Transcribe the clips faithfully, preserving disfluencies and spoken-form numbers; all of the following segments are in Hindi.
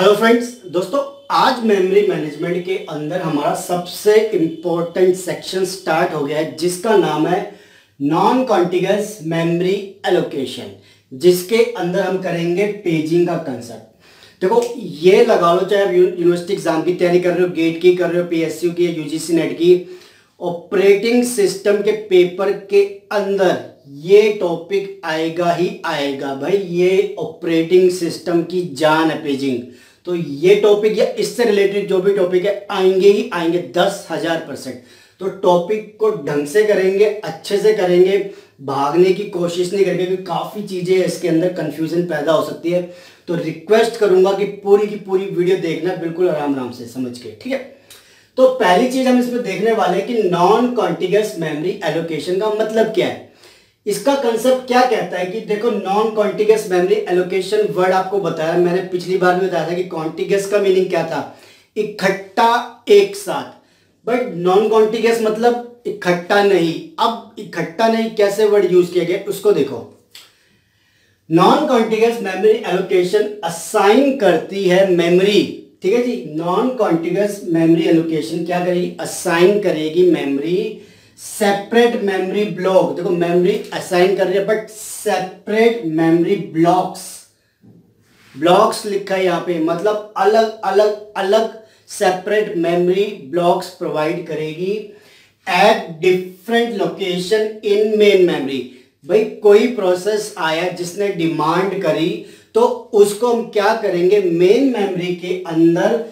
हेलो फ्रेंड्स, दोस्तों आज मेमोरी मैनेजमेंट के अंदर हमारा सबसे इम्पोर्टेंट सेक्शन स्टार्ट हो गया है जिसका नाम है नॉन कॉन्टिगस मेमोरी एलोकेशन, जिसके अंदर हम करेंगे पेजिंग का कंसेप्ट। देखो ये लगा लो, चाहे आप यूनिवर्सिटी एग्जाम की तैयारी कर रहे हो, गेट की कर रहे हो, पीएसयू की, यूजीसी नेट की, ऑपरेटिंग सिस्टम के पेपर के अंदर ये टॉपिक आएगा ही आएगा भाई। ये ऑपरेटिंग सिस्टम की जान है पेजिंग, तो ये टॉपिक या इससे रिलेटेड जो भी टॉपिक है आएंगे ही आएंगे दस हजार परसेंट। तो टॉपिक को ढंग से करेंगे, अच्छे से करेंगे, भागने की कोशिश नहीं करेंगे क्योंकि काफ़ी चीज़ें इसके अंदर कंफ्यूजन पैदा हो सकती है। तो रिक्वेस्ट करूंगा कि पूरी की पूरी वीडियो देखना बिल्कुल आराम आराम से समझ के, ठीक है। तो पहली चीज़ हम इसमें देखने वाले हैं कि नॉन कॉन्टिगस मेमोरी एलोकेशन का मतलब क्या है, इसका कंसेप्ट क्या कहता है। कि देखो non contiguous memory allocation word आपको बताया, मैंने पिछली बार भी बताया था कि कॉन्टिगस का मीनिंग क्या था, इकट्ठा, एक साथ। बट नॉन कॉन्टिगस मतलब इकट्ठा नहीं। अब इकट्ठा नहीं कैसे वर्ड यूज किया गया उसको देखो। Non contiguous memory allocation assign करती है मेमोरी, ठीक है जी। नॉन कॉन्टिगस मेमोरी एलोकेशन क्या करेगी, असाइन करेगी मेमोरी, सेपरेट मेमोरी ब्लॉक। देखो मेमोरी असाइन कर रही है but separate memory blocks, blocks लिखा है यहाँ पे, मतलब अलग अलग अलग सेपरेट मेमोरी ब्लॉक्स प्रोवाइड करेगी at different location in main memory. भाई कोई प्रोसेस आया जिसने डिमांड करी तो उसको हम क्या करेंगे, मेन मेमोरी के अंदर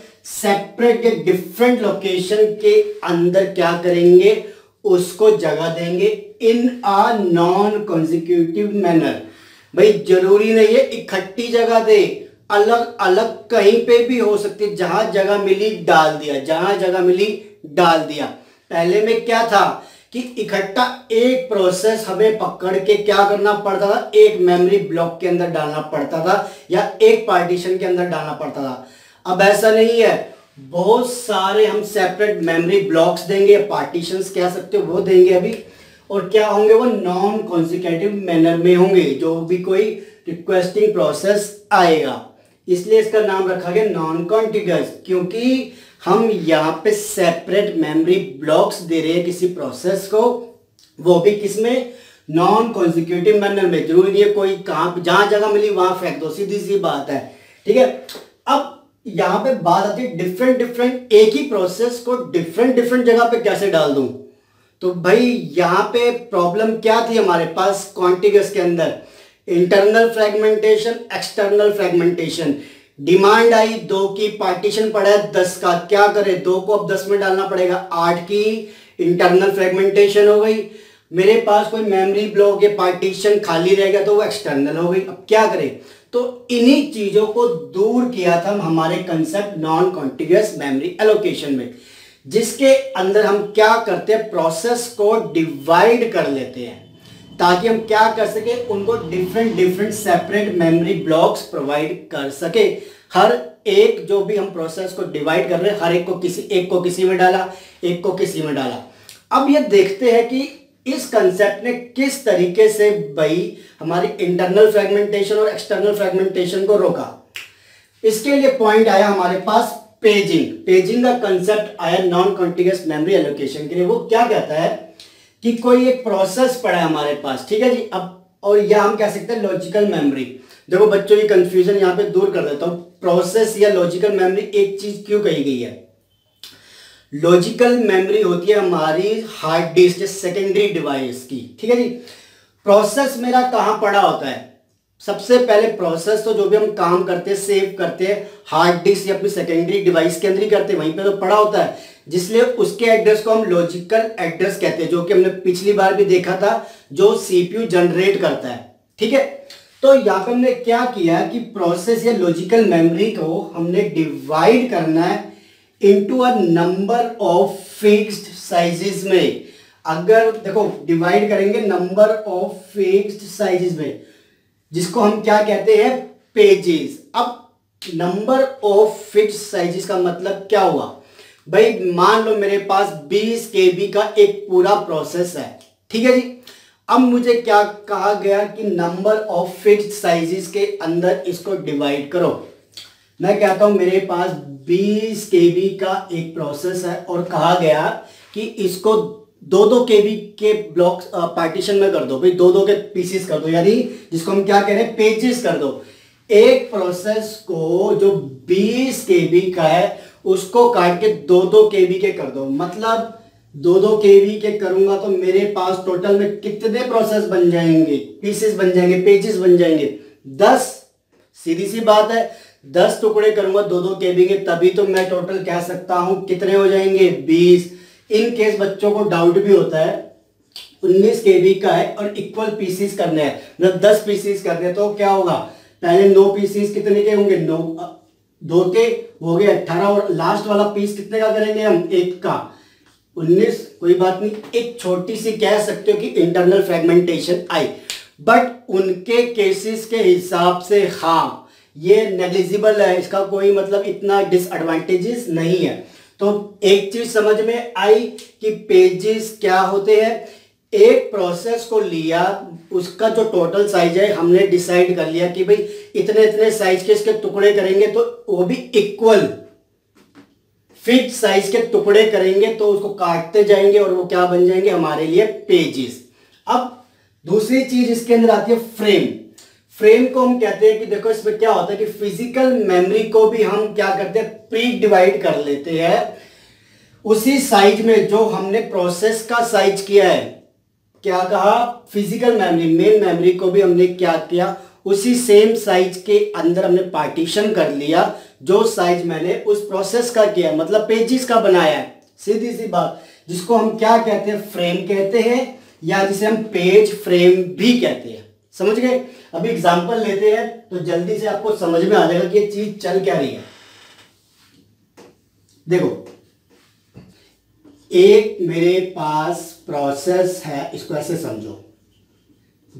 सेपरेट के डिफरेंट लोकेशन के अंदर क्या करेंगे, उसको जगह देंगे in a non consecutive manner. भाई जरूरी नहीं है इकट्ठी जगह दे, अलग अलग कहीं पे भी हो सकती है, जहां जगह मिली डाल दिया, जहां जगह मिली डाल दिया। पहले में क्या था कि इकट्ठा एक प्रोसेस हमें पकड़ के क्या करना पड़ता था, एक मेमोरी ब्लॉक के अंदर डालना पड़ता था या एक पार्टीशन के अंदर डालना पड़ता था। अब ऐसा नहीं है, बहुत सारे हम सेपरेट मेमोरी ब्लॉक्स देंगे, पार्टीशंस कह सकते हो वो देंगे अभी, और क्या होंगे वो नॉन कॉन्सेक्यूटिव मैनर में होंगे जो भी कोई रिक्वेस्टिंग प्रोसेस आएगा। इसलिए इसका नाम रखा गया नॉन कॉन्टिगस, क्योंकि हम यहाँ पे सेपरेट मेमोरी ब्लॉक्स दे रहे हैं किसी प्रोसेस को, वो भी किसमें, नॉन कॉन्सेक्यूटिव मैनर में। जरूरी नहीं है कोई कहाँ जहाँ जगह मिली वहाँ फेंक दो, सीधी सी बात है, ठीक है। अब यहाँ पे बात आती है डिफरेंट डिफरेंट, एक ही प्रोसेस को डिफरेंट डिफरेंट जगह पे कैसे डाल दूं। तो भाई यहाँ पे प्रॉब्लम क्या थी हमारे पास कॉन्टिगस के अंदर, internal fragmentation, external fragmentation. Demand आई दो की, पार्टीशन पड़ा है दस का, क्या करे, दो को अब दस में डालना पड़ेगा, आठ की इंटरनल फ्रेगमेंटेशन हो गई। मेरे पास कोई मेमोरी ब्लॉक या पार्टीशन खाली रह गया तो वो एक्सटर्नल हो गई, अब क्या करे। तो इन्हीं चीजों को दूर किया था हमारे concept non contiguous memory allocation में, जिसके अंदर हम क्या करते हैं, प्रोसेस को डिवाइड कर लेते हैं ताकि हम क्या कर सके, उनको different different separate memory blocks provide कर सके। हर एक जो भी हम प्रोसेस को डिवाइड कर रहे हैं, हर एक को किसी एक को किसी में डाला, एक को किसी में डाला। अब ये देखते हैं कि इस कंसेप्ट ने किस तरीके से भाई हमारी इंटरनल फ्रेगमेंटेशन और एक्सटर्नल फ्रेगमेंटेशन को रोका। इसके लिए पॉइंट आया हमारे पास पेजिंग। पेजिंग का कंसेप्ट आया नॉन कॉन्टिगस मेमोरी एलोकेशन के लिए। वो क्या कहता है कि कोई एक प्रोसेस पड़ा है हमारे पास, ठीक है जी। अब और यह हम कह सकते हैं लॉजिकल मेमोरी। देखो बच्चों ये कंफ्यूजन यहाँ पे दूर कर देता हूँ, प्रोसेस या लॉजिकल मेमोरी एक चीज क्यों कही गई है। लॉजिकल मेमोरी होती है हमारी हार्ड डिस्क, सेकेंडरी डिवाइस की, ठीक है जी। प्रोसेस मेरा कहाँ पड़ा होता है, सबसे पहले प्रोसेस तो जो भी हम काम करते हैं सेव करते हैं हार्ड डिस्क या अपनी सेकेंडरी डिवाइस के अंदर ही करते हैं, वहीं पे तो पड़ा होता है, जिसलिए उसके एड्रेस को हम लॉजिकल एड्रेस कहते हैं, जो कि हमने पिछली बार भी देखा था, जो सीपीयू जनरेट करता है, ठीक है। तो यहाँ पे हमने क्या किया कि प्रोसेस या लॉजिकल मेमोरी को हमने डिवाइड करना है into a number of fixed sizes में। अगर देखो डिवाइड करेंगे नंबर ऑफ फिक्स्ड साइजेस में, जिसको हम क्या कहते हैं, पेजेस। अब नंबर ऑफ फिक्स्ड साइजेस का मतलब क्या हुआ भाई, मान लो मेरे पास बीस केबी का एक पूरा प्रोसेस है, ठीक है जी। अब मुझे क्या कहा गया कि नंबर ऑफ फिक्स्ड साइजेस के अंदर इसको डिवाइड करो। मैं कहता हूं मेरे पास बीस केवी का एक प्रोसेस है और कहा गया कि इसको दो दो केवी के ब्लॉक पार्टीशन में कर दो, भाई दो दो के पीसेस कर दो, यानी जिसको हम क्या कह रहे हैं पेजेस कर दो। एक प्रोसेस को जो बीस केवी का है उसको काट के दो दो केवी के कर दो, मतलब दो दो केवी के करूंगा तो मेरे पास टोटल में कितने प्रोसेस बन जाएंगे, पीसेस बन जाएंगे, पेजेस बन जाएंगे, दस। सीधी सी बात है, दस टुकड़े करूंगा दो दो केवी के, तभी तो मैं टोटल कह सकता हूं कितने हो जाएंगे, बीस। इन केस बच्चों को डाउट भी होता है, उन्नीस केवी का है और इक्वल पीसेस करने हैं, मतलब दस पीसेस करने तो क्या होगा, पहले नौ पीसेस कितने के होंगे, नौ दो के हो गए अट्ठारह, और लास्ट वाला पीस कितने का करेंगे हम, एक का, उन्नीस। कोई बात नहीं, एक छोटी सी कह सकते हो कि इंटरनल फ्रेगमेंटेशन आई, बट उनके केसेस के हिसाब से हाँ ये नेग्लिजिबल है, इसका कोई मतलब इतना डिसएडवांटेजेस नहीं है। तो एक चीज समझ में आई कि पेजेस क्या होते हैं, एक प्रोसेस को लिया, उसका जो टोटल साइज है हमने डिसाइड कर लिया कि भाई इतने इतने साइज के इसके टुकड़े करेंगे तो वो भी इक्वल फिक्स साइज के टुकड़े करेंगे, तो उसको काटते जाएंगे और वो क्या बन जाएंगे हमारे लिए पेजेस। अब दूसरी चीज इसके अंदर आती है फ्रेम। फ्रेम को हम कहते हैं कि देखो इसमें क्या होता है कि फिजिकल मेमोरी को भी हम क्या करते हैं प्री डिवाइड कर लेते हैं उसी साइज में जो हमने प्रोसेस का साइज किया है। क्या कहा, फिजिकल मेमोरी, मेन मेमोरी को भी हमने क्या किया उसी सेम साइज के अंदर हमने पार्टीशन कर लिया जो साइज मैंने उस प्रोसेस का किया, मतलब पेजेस का बनाया है। सीधी सी बात, जिसको हम क्या कहते हैं फ्रेम कहते हैं, या जिसे हम पेज फ्रेम भी कहते हैं। समझ गए? अभी एग्जांपल लेते हैं तो जल्दी से आपको समझ में आ जाएगा कि ये चीज चल क्या रही है। देखो एक मेरे पास प्रोसेस है, इसको ऐसे समझो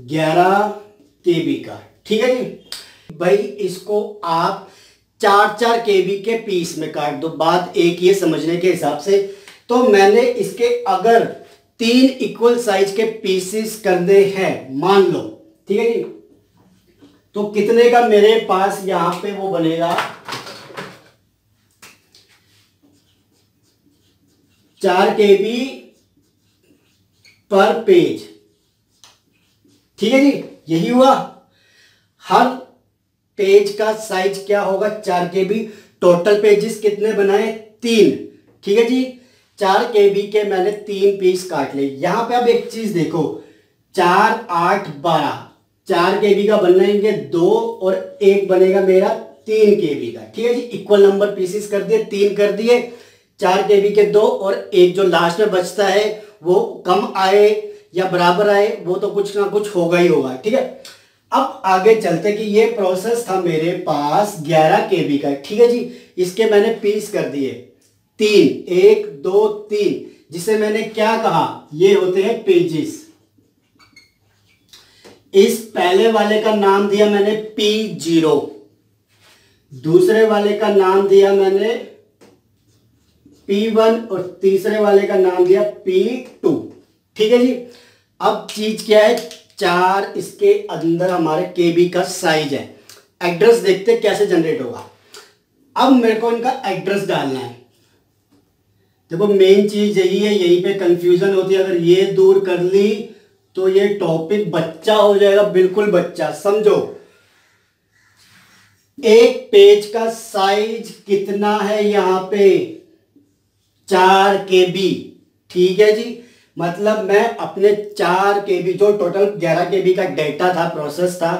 ग्यारह केबी का, ठीक है जी भाई, इसको आप चार चार केबी के पीस में काट दो, बात एक ये समझने के हिसाब से। तो मैंने इसके अगर तीन इक्वल साइज के पीसेस करने हैं मान लो, ठीक है जी, तो कितने का मेरे पास यहां पे वो बनेगा, चार केबी पर पेज, ठीक है जी, यही हुआ। हर पेज का साइज क्या होगा, चार केबी। टोटल पेजेस कितने बनाए, तीन, ठीक है जी, चार केबी के मैंने तीन पीस काट लिए। यहां पे अब एक चीज देखो, चार आठ बारह, चार केबी का बनाएंगे दो और एक बनेगा मेरा तीन केबी का, ठीक है जी, इक्वल नंबर पीसेस कर दिए, तीन कर दिए, चार केबी के दो, और एक जो लास्ट में बचता है वो कम आए या बराबर आए वो तो कुछ ना कुछ होगा ही होगा, ठीक है। अब आगे चलते कि ये प्रोसेस था मेरे पास ग्यारह केबी का, ठीक है जी, इसके मैंने पीस कर दिए तीन, एक दो तीन, जिसे मैंने क्या कहा ये होते हैं पेजेस। इस पहले वाले का नाम दिया मैंने पी जीरो, दूसरे वाले का नाम दिया मैंने पी वन, और तीसरे वाले का नाम दिया पी टू, ठीक है जी। अब चीज क्या है, चार इसके अंदर हमारे केबी का साइज है। एड्रेस देखते कैसे जनरेट होगा। अब मेरे को इनका एड्रेस डालना है। देखो मेन चीज यही है, यही पे कंफ्यूजन होती है, अगर ये दूर कर ली तो ये टॉपिक बच्चा हो जाएगा, बिल्कुल बच्चा। समझो एक पेज का साइज कितना है यहां पे, चार केबी, ठीक है जी, मतलब मैं अपने चार केबी जो टोटल ग्यारह केबी का डेटा था, प्रोसेस था,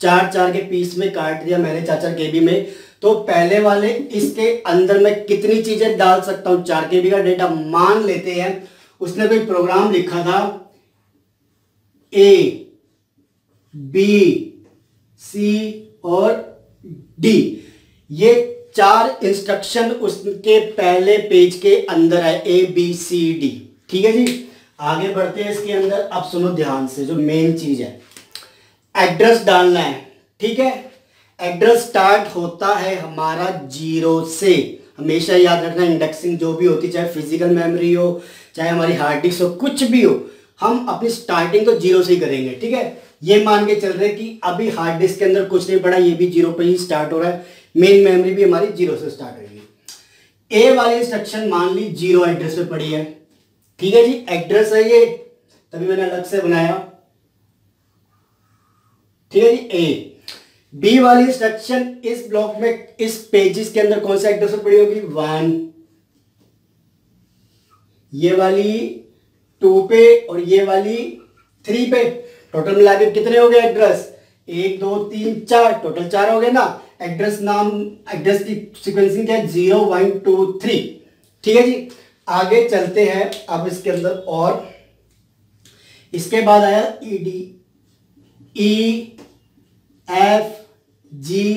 चार चार के पीस में काट दिया मैंने चार चार केबी में। तो पहले वाले इसके अंदर मैं कितनी चीजें डाल सकता हूँ, चार केबी का डेटा मान लेते हैं, उसने कोई प्रोग्राम लिखा था ए बी सी और डी, ये चार इंस्ट्रक्शन उसके पहले पेज के अंदर है, ए बी सी डी, ठीक है जी। आगे बढ़ते हैं इसके अंदर, अब सुनो ध्यान से जो मेन चीज है, एड्रेस डालना है, ठीक है। एड्रेस स्टार्ट होता है हमारा जीरो से, हमेशा याद रखना। इंडेक्सिंग जो भी होती, चाहे फिजिकल मेमोरी हो, चाहे हमारी हार्ड डिस्क हो, कुछ भी हो, हम अपनी स्टार्टिंग तो जीरो से ही करेंगे, ठीक है। ये मान के चल रहे कि अभी हार्ड डिस्क के अंदर कुछ नहीं पड़ा, ये भी जीरो पे ही स्टार्ट हो रहा है, मेन मेमोरी भी हमारी जीरो से स्टार्ट होगी। ए वाली इंस्ट्रक्शन मान ली जीरो एड्रेस पे पड़ी है, ठीक है जी, एड्रेस है ये, तभी मैंने अलग से बनाया, ठीक है जी। ए बी वाली इंस्ट्रक्शन इस ब्लॉक में इस पेजेस के अंदर कौन सा एड्रेस पे पड़ी होगी, वन, ये वाली टू पे और ये वाली थ्री पे। टोटल मिला के कितने हो गए एड्रेस, एक दो तीन चार, टोटल चार हो गए ना। एड्रेस नाम एड्रेस की सीक्वेंसिंग क्या है, जीरो वन टू थ्री, ठीक है जी। आगे चलते हैं अब इसके अंदर, और इसके बाद आया E D E F G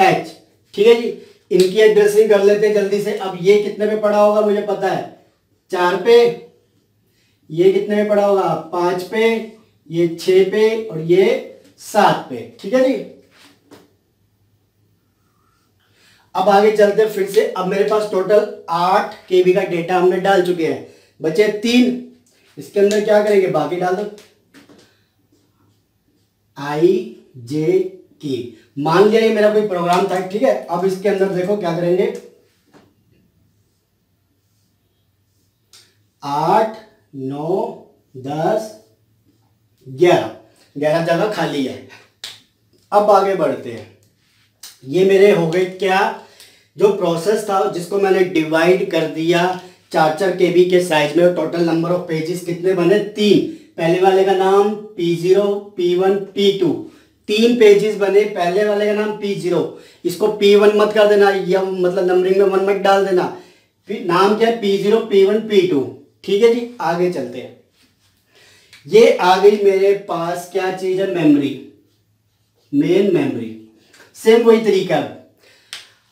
H, ठीक है जी। इनकी एड्रेसिंग कर लेते हैं जल्दी से। अब ये कितने पे पड़ा होगा मुझे पता है, चार पे, ये कितने पे पड़ा होगा, पांच पे, ये छह पे और ये सात पे, ठीक है जी। अब आगे चलते हैं फिर से। अब मेरे पास टोटल आठ केबी का डेटा हमने डाल चुके हैं, बचे तीन, इसके अंदर क्या करेंगे, बाकी डाल दो। आई जे की मान लिया ये मेरा कोई प्रोग्राम था, ठीक है। अब इसके अंदर देखो क्या करेंगे, आठ नौ दस ग्यारह, ग्यारह जगह खाली है। अब आगे बढ़ते हैं। ये मेरे हो गए क्या, जो प्रोसेस था जिसको मैंने डिवाइड कर दिया चार चार केबी के साइज में। टोटल नंबर ऑफ पेजेस कितने बने, तीन। पहले वाले का नाम P zero, P one, P two, तीन पेजेस बने। पहले वाले का नाम पी ज़ीरो, इसको पी वन मत कर देना, या मतलब नंबरिंग में वन मत डाल देना, फिर नाम क्या है P zero, P one, P two, ठीक है जी। आगे चलते हैं। ये आ गई मेरे पास क्या चीज है, मेमोरी, मेन मेमोरी। सेम वही तरीका है।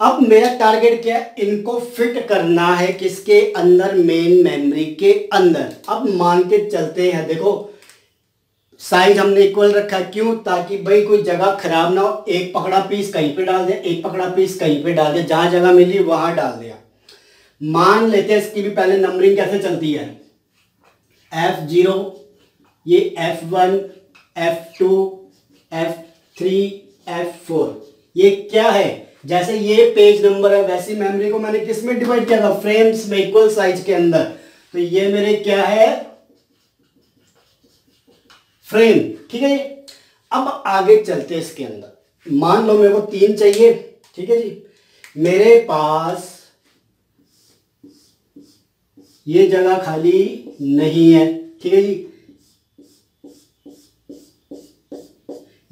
अब मेरा टारगेट क्या है, इनको फिट करना है किसके अंदर, मेन मेमोरी के अंदर। अब मान के चलते हैं, देखो साइज हमने इक्वल रखा, क्यों, ताकि भाई कोई जगह खराब ना हो। एक पकड़ा पीस कहीं पे डाल दिया, एक पकड़ा पीस कहीं पे डाल दिया, जहां जगह मिली वहां डाल दिया। मान लेते हैं इसकी भी पहले नंबरिंग कैसे चलती है, एफ जीरो, ये F one, F two, F three, F four. ये क्या है, जैसे ये पेज नंबर है, वैसी मेमोरी को मैंने किस में डिवाइड किया था, फ्रेम्स में, इक्वल साइज के अंदर। तो ये मेरे क्या है, फ्रेम, ठीक है। अब आगे चलते हैं इसके अंदर। मान लो मेरे को तीन चाहिए, ठीक है जी। मेरे पास ये जगह खाली नहीं है, ठीक है जी,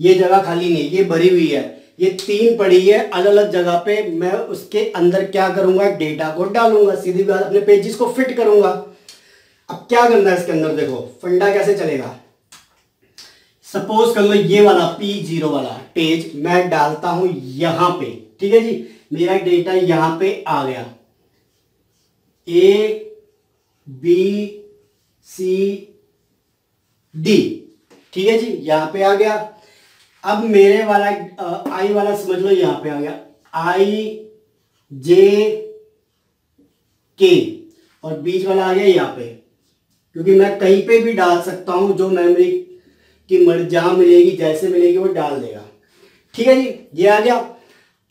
ये जगह खाली नहीं, ये भरी हुई है, ये तीन पड़ी है अलग अलग जगह पे। मैं उसके अंदर क्या करूंगा, डेटा को डालूंगा, सीधी बात, अपने पेजेस को फिट करूंगा। अब क्या करना है इसके अंदर, देखो फंडा कैसे चलेगा। सपोज कर लो ये वाला पी जीरो वाला पेज मैं डालता हूं यहां पे, ठीक है जी, मेरा डेटा यहां पे आ गया, ए बी सी डी, ठीक है जी, यहां पे आ गया। अब मेरे वाला आई वाला समझ लो यहां पे आ गया, आई जे के, और बीच वाला आ गया यहां पे, क्योंकि मैं कहीं पे भी डाल सकता हूं, जो मेमोरी की मर्जी, जहां मिलेगी जैसे मिलेगी वो डाल देगा, ठीक है जी, ये आ गया।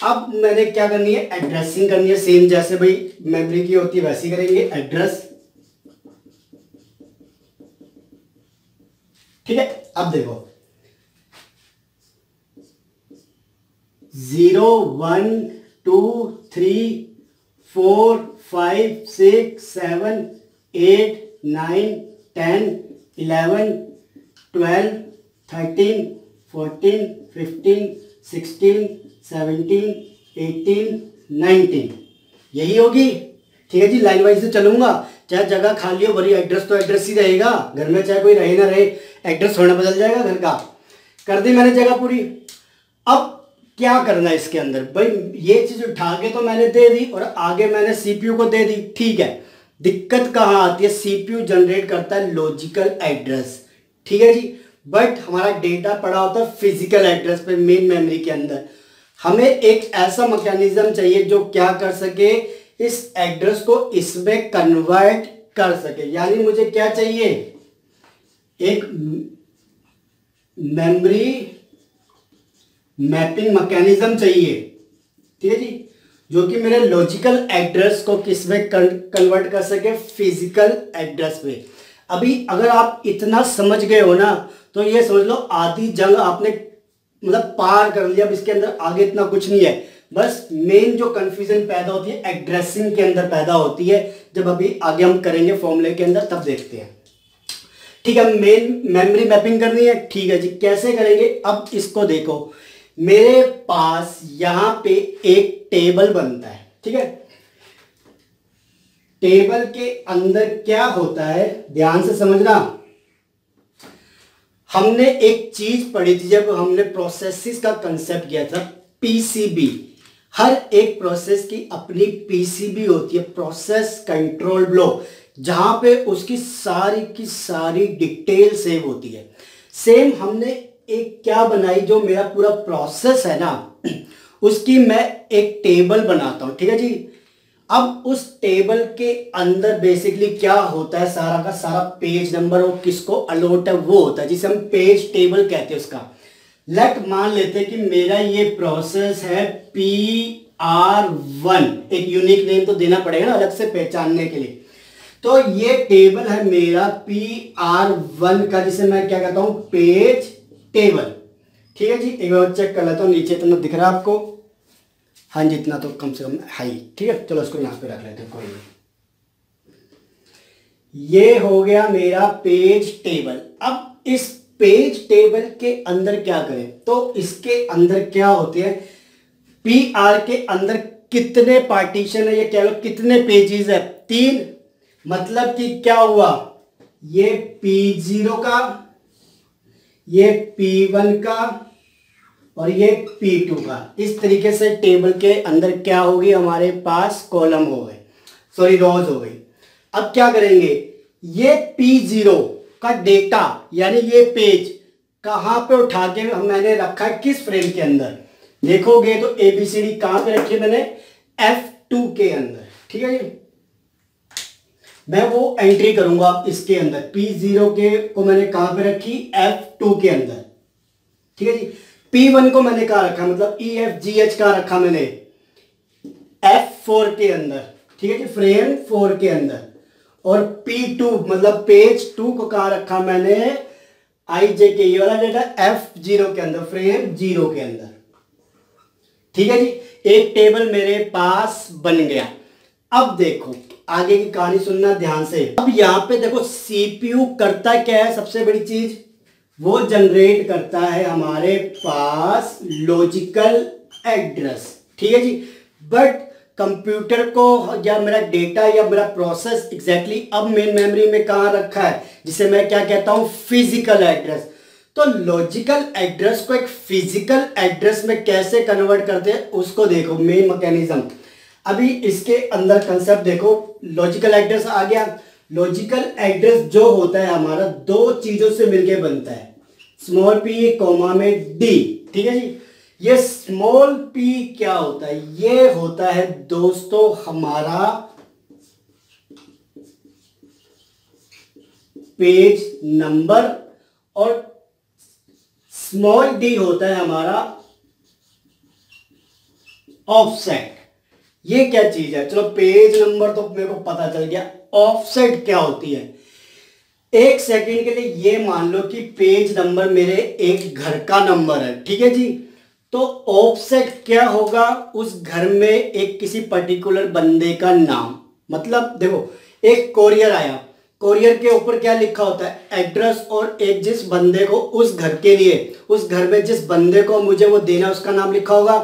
अब मैंने क्या करनी है, एड्रेसिंग करनी है, सेम जैसे भाई मेमोरी की होती है वैसी करेंगे, एड्रेस, ठीक है। अब देखो zero one two three four five six seven eight nine ten eleven twelve thirteen fourteen fifteen sixteen seventeen eighteen nineteen, यही होगी, ठीक है जी। लाइन वाइज से चलूंगा, चाहे जगह खाली हो, भरी, एड्रेस तो एड्रेस ही रहेगा, घर में चाहे कोई रहे ना रहे, एड्रेस थोड़ा बदल जाएगा घर का। कर दी मैंने जगह पूरी। अब क्या करना है इसके अंदर, भाई ये चीज उठा के तो मैंने दे दी और आगे मैंने सीपीयू को दे दी, ठीक है। दिक्कत कहाँ आती है, सीपीयू जनरेट करता है लॉजिकल एड्रेस, ठीक है जी, बट हमारा डेटा पड़ा होता है फिजिकल एड्रेस पे, मेन मेमोरी के अंदर। हमें एक ऐसा मैकेनिज्म चाहिए जो क्या कर सके, इस एड्रेस को इसमें कन्वर्ट कर सके। यानी मुझे क्या चाहिए, एक मेमोरी मैपिंग मैकेनिज्म चाहिए, ठीक है जी, जो कि मेरे लॉजिकल एड्रेस को किसमें कन्वर्ट कर सके, फिजिकल एड्रेस में। अभी अगर आप इतना समझ गए हो ना तो ये समझ लो आधी जंग आपने मतलब पार कर लिया। अब इसके अंदर आगे इतना कुछ नहीं है, बस मेन जो कंफ्यूजन पैदा होती है एड्रेसिंग के अंदर पैदा होती है, जब अभी आगे हम करेंगे फॉर्मूले के अंदर तब देखते हैं। ठीक है, मेन मेमोरी मैपिंग करनी है, ठीक है जी, कैसे करेंगे अब इसको देखो। मेरे पास यहां पे एक टेबल बनता है, ठीक है, टेबल के अंदर क्या होता है ध्यान से समझना। हमने एक चीज पढ़ी थी जब हमने प्रोसेसेस का कंसेप्ट किया था, पीसीबी। हर एक प्रोसेस की अपनी पीसीबी होती है, प्रोसेस कंट्रोल ब्लॉक, जहां पे उसकी सारी की सारी डिटेल सेव होती है। सेम हमने एक क्या बनाई, जो मेरा पूरा प्रोसेस है ना उसकी मैं एक टेबल बनाता हूं, ठीक है जी। अब उस टेबल के अंदर बेसिकली क्या होता है, सारा का सारा पेज नंबर और किसको अलॉट है वो होता है, जिसे हम पेज टेबल कहते हैं उसका। लेट मान लेते हैं कि मेरा ये प्रोसेस है पी आर वन, एक यूनिक नेम तो देना पड़ेगा ना अलग से पहचानने के लिए। तो ये टेबल है मेरा पी आर वन का, जिसे मैं क्या कहता हूं, पेज टेबल, ठीक है जी। एक बार चेक कर लेता हूं, नीचे इतना दिख रहा है आपको, हाँ जी इतना तो कम से कम हाई, ठीक है। चलो इसको यहाँ पे रख लेते हैं, कोई नहीं। ये हो गया मेरा पेज टेबल। अब इस पेज टेबल के अंदर क्या करें, तो इसके अंदर क्या होते हैं, पी आर के अंदर कितने पार्टीशन है, ये क्या लो कितने पेजेस है, तीन। मतलब कि क्या हुआ, ये पी जीरो का, ये पी वन का और ये पी टू का। इस तरीके से टेबल के अंदर क्या होगी, हमारे पास कॉलम हो गए, सॉरी रोज हो गई। अब क्या करेंगे, ये पी ज़ीरो का डेटा यानी ये पेज कहाँ पे उठा के मैंने रखा है, किस फ्रेम के अंदर देखोगे तो ए बी सी डी कहाँ पे रखी है मैंने, एफ टू के अंदर, ठीक है जी। मैं वो एंट्री करूंगा इसके अंदर, पी ज़ीरो के को मैंने कहाँ पे रखी, एफ टू के अंदर, ठीक है जी। पी वन को मैंने कहा रखा, मतलब ई एफ जी एच का रखा मैंने एफ फोर के अंदर, ठीक है जी, फ्रेम फोर के अंदर। और पी टू मतलब पेज टू को कहा रखा मैंने आई जे के, ये वाला डेटा एफ ज़ीरो के अंदर, फ्रेम जीरो के अंदर, ठीक है जी। एक टेबल मेरे पास बन गया। अब देखो आगे की कहानी सुनना ध्यान से। अब यहां पे देखो सी पी यू करता क्या है, सबसे बड़ी चीज वो जनरेट करता है हमारे पास लॉजिकल एड्रेस, ठीक है जी। बट कंप्यूटर को या मेरा डेटा या मेरा प्रोसेस एग्जैक्टली exactly अब मेन मेमोरी में कहाँ रखा है, जिसे मैं क्या कहता हूँ, फिजिकल एड्रेस। तो लॉजिकल एड्रेस को एक फिजिकल एड्रेस में कैसे कन्वर्ट करते हैं उसको देखो, मेन मैकेनिज्म। अभी इसके अंदर कंसेप्ट देखो, लॉजिकल एड्रेस आ गया। लॉजिकल एड्रेस जो होता है हमारा दो चीजों से मिलके बनता है, स्मॉल पी कॉमा में डी, ठीक है जी। ये स्मॉल पी क्या होता है, ये होता है दोस्तों हमारा पेज नंबर, और स्मॉल डी होता है हमारा ऑफसेट। ये क्या चीज है, चलो पेज नंबर तो मेरे को पता चल गया, ऑफसेट क्या होती है। एक सेकंड के लिए ये मान लो कि पेज नंबर मेरे एक घर का नंबर है, ठीक है जी। तो ऑफसेट क्या होगा, उस घर में एक किसी पर्टिकुलर बंदे का नाम। मतलब देखो एक कोरियर आया, कोरियर के ऊपर क्या लिखा होता है, एड्रेस, और एक जिस बंदे को उस घर के लिए, उस घर में जिस बंदे को मुझे वो देना उसका नाम लिखा होगा।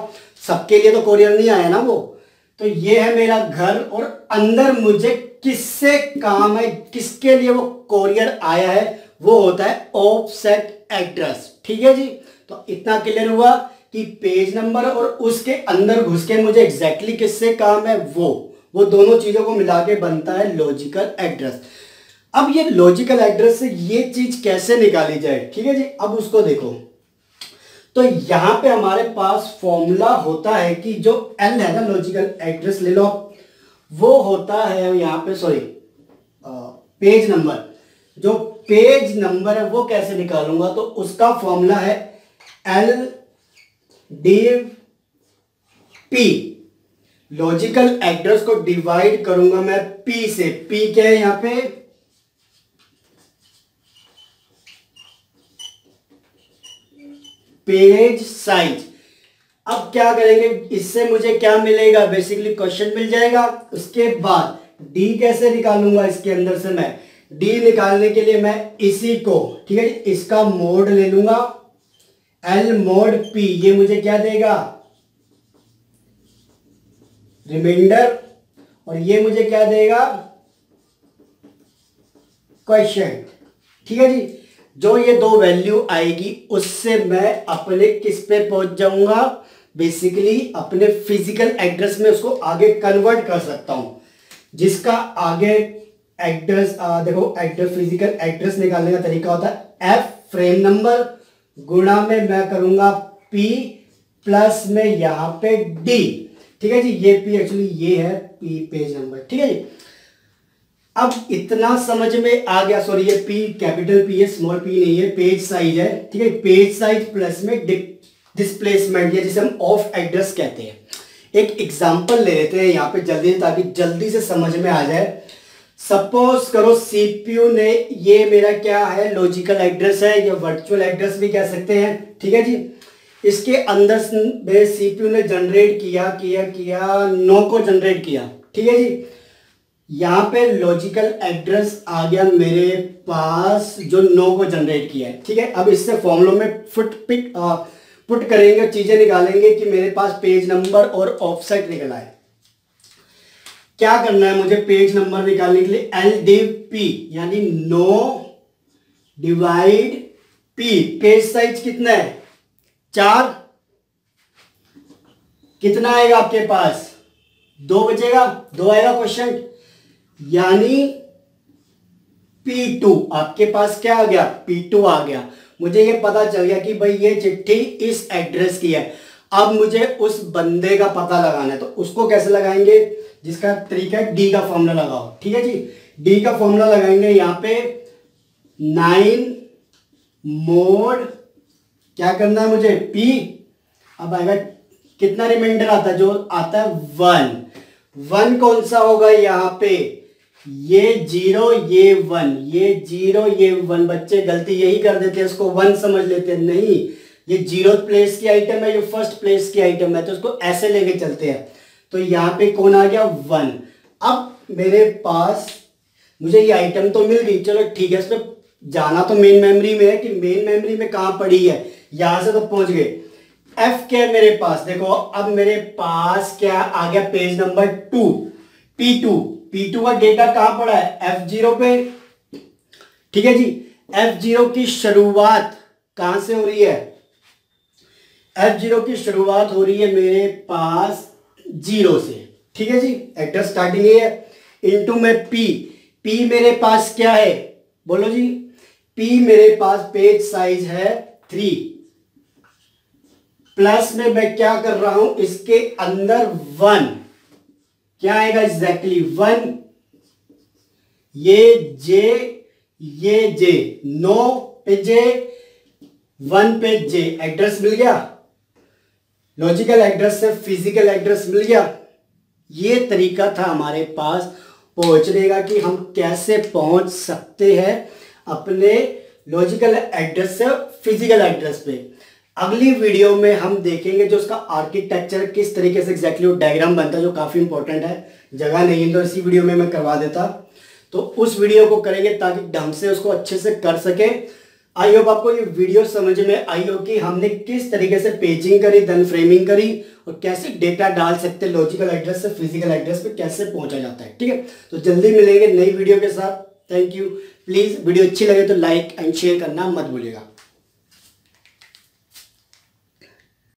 सबके लिए तो कोरियर नहीं आया ना वो, तो ये है मेरा घर और अंदर मुझे किससे काम है, किसके लिए वो कोरियर आया है, वो होता है ऑफसेट एड्रेस, ठीक है जी। तो इतना क्लियर हुआ कि पेज नंबर और उसके अंदर घुस के मुझे एग्जैक्टली किससे काम है, वो वो दोनों चीजों को मिला के बनता है लॉजिकल एड्रेस। अब ये लॉजिकल एड्रेस से ये चीज कैसे निकाली जाए, ठीक है जी, अब उसको देखो। तो यहां पे हमारे पास फॉर्मूला होता है कि जो एल है ना, लॉजिकल एड्रेस ले लो, वो होता है यहाँ पे, सॉरी पेज नंबर, जो पेज नंबर है वो कैसे निकालूंगा, तो उसका फॉर्मूला है L div P logical actors को डिवाइड करूंगा मैं P से। P क्या है यहां पे? Page size. अब क्या करेंगे, इससे मुझे क्या मिलेगा, बेसिकली क्वेश्चन मिल जाएगा। उसके बाद डी कैसे निकालूंगा, इसके अंदर से मैं डी निकालने के लिए मैं इसी को, ठीक है, इसका मोड ले लूंगा, एल मोड पी। ये मुझे क्या देगा, रिमाइंडर, और ये मुझे क्या देगा, क्वेश्चन। ठीक है जी, जो ये दो वैल्यू आएगी उससे मैं अपने किस पे पहुंच जाऊंगा, बेसिकली अपने फिजिकल एड्रेस में उसको आगे कन्वर्ट कर सकता हूं, जिसका आगे एड्रेस, देखो एड्रेस, फिजिकल एड्रेस निकालने का तरीका होता है एफ फ्रेम नंबर गुणा में मैं करूंगा पी प्लस में यहाँ पे डी। ठीक है जी, ये पी एक्चुअली ये है पी पेज नंबर। ठीक है जी, अब इतना समझ में आ गया। सॉरी, ये पी कैपिटल पी है, स्मॉल पी नहीं है, पेज साइज है। ठीक है, पेज साइज प्लस में डिस्प्लेसमेंट, या जिसे हम ऑफ एड्रेस कहते हैं। एक एग्जांपल ले लेते हैं यहाँ पे जल्दी, ताकि जल्दी से समझ में आ जाए। सपोज करो सीपीयू ने, ये मेरा क्या है, लॉजिकल एड्रेस है या वर्चुअल एड्रेस भी कह सकते हैं। ठीक है जी, इसके अंदर में सीपीयू ने जनरेट किया किया किया नौ को जनरेट किया। ठीक है जी, यहाँ पे लॉजिकल एड्रेस आ गया मेरे पास जो नौ को जनरेट किया है। ठीक है, अब इससे फॉर्मूलों में फुट पिक आ, पुट करेंगे, चीजें निकालेंगे कि मेरे पास पेज नंबर और ऑफसेट निकला है। क्या करना है मुझे, पेज नंबर निकालने के लिए एल डी पी, यानी नौ डिवाइड पी। पेज साइज कितना है, चार, कितना आएगा आपके पास, दो बचेगा, दो आएगा क्वेश्चन, यानी पी टू। आपके पास क्या आ गया, पी टू आ गया। मुझे ये पता चल गया कि भाई ये चिट्ठी इस एड्रेस की है। अब मुझे उस बंदे का पता लगाना है, तो उसको कैसे लगाएंगे, जिसका तरीका है डी का फॉर्मूला लगाओ। ठीक है जी, डी का फॉर्मूला लगाएंगे यहाँ पे नाइन मोड, क्या करना है मुझे, पी। अब आएगा कितना रिमाइंडर आता है, जो आता है वन। वन कौन सा होगा यहाँ पे, ये जीरो ये वन, ये जीरो ये वन। बच्चे गलती यही कर देते हैं, इसको वन समझ लेते हैं। नहीं, ये जीरो प्लेस की आइटम है, ये फर्स्ट प्लेस की आइटम है, तो इसको ऐसे लेके चलते हैं। तो यहाँ पे कौन आ गया, वन। अब मेरे पास, मुझे ये आइटम तो मिल गई, चलो ठीक है, इसमें जाना तो मेन मेमोरी में है कि मेन मेमोरी में कहाँ पड़ी है। यहाँ से तो पहुंच गए। एफ क्या है मेरे पास, देखो अब मेरे पास क्या आ गया, page number two, P two. P two का डेटा कहां पड़ा है, एफ ज़ीरो पे। ठीक है जी, एफ ज़ीरो की शुरुआत कहां से हो रही है, एफ ज़ीरो की शुरुआत हो रही है मेरे पास जीरो से। ठीक है जी, एड्रेस स्टार्टिंग ये है, इनटू में पी। पी मेरे पास क्या है, बोलो जी, पी मेरे पास पेज साइज है थ्री, प्लस में मैं क्या कर रहा हूं, इसके अंदर वन, क्या आएगा एग्जैक्टली वन, ये जे ये जे, नो पे जे, वन पे जे। एड्रेस मिल गया, लॉजिकल एड्रेस से फिजिकल एड्रेस मिल गया। ये तरीका था हमारे पास पहुंचने का, कि हम कैसे पहुंच सकते हैं अपने लॉजिकल एड्रेस से फिजिकल एड्रेस पे। अगली वीडियो में हम देखेंगे जो उसका आर्किटेक्चर, किस तरीके से एग्जैक्टली वो डायग्राम बनता है, जो काफ़ी इंपॉर्टेंट है। जगह नहीं है तो इसी वीडियो में मैं करवा देता, तो उस वीडियो को करेंगे ताकि ढंग से उसको अच्छे से कर सके। आई होप आपको ये वीडियो समझ में आई हो कि हमने किस तरीके से पेजिंग करी, देन फ्रेमिंग करी, और कैसे डेटा डाल सकते हैं लॉजिकल एड्रेस से फिजिकल एड्रेस पर, कैसे पहुँचा जाता है। ठीक है, तो जल्दी मिलेंगे नई वीडियो के साथ। Thank you. प्लीज़ वीडियो अच्छी लगे तो लाइक एंड शेयर करना मत भूलिएगा।